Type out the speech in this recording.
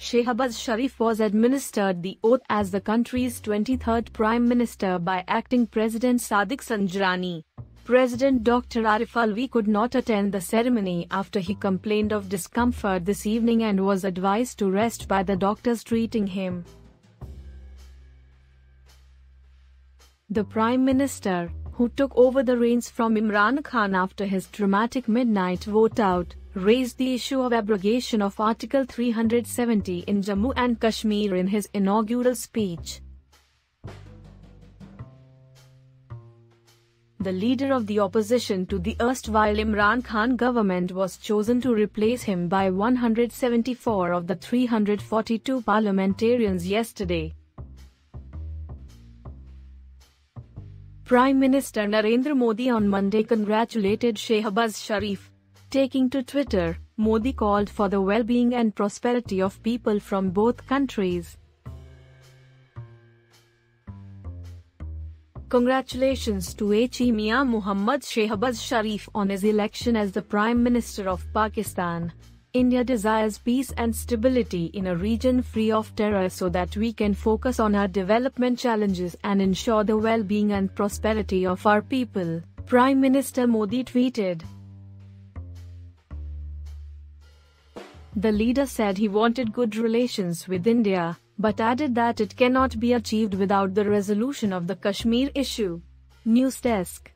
Shehbaz Sharif was administered the oath as the country's 23rd Prime Minister by acting President Sadiq Sanjrani. President Dr. Arif Alvi could not attend the ceremony after he complained of discomfort this evening and was advised to rest by the doctors treating him. The Prime Minister, who took over the reins from Imran Khan after his dramatic midnight vote out, raised the issue of abrogation of Article 370 in Jammu and Kashmir in his inaugural speech. The leader of the opposition to the erstwhile Imran Khan government was chosen to replace him by 174 of the 342 parliamentarians yesterday. Prime Minister Narendra Modi on Monday congratulated Shehbaz Sharif. Taking to Twitter, Modi called for the well-being and prosperity of people from both countries. Congratulations to Mia Muhammad Shehbaz Sharif on his election as the Prime Minister of Pakistan. India desires peace and stability in a region free of terror so that we can focus on our development challenges and ensure the well-being and prosperity of our people, Prime Minister Modi tweeted. The leader said he wanted good relations with India, but added that it cannot be achieved without the resolution of the Kashmir issue. News Desk.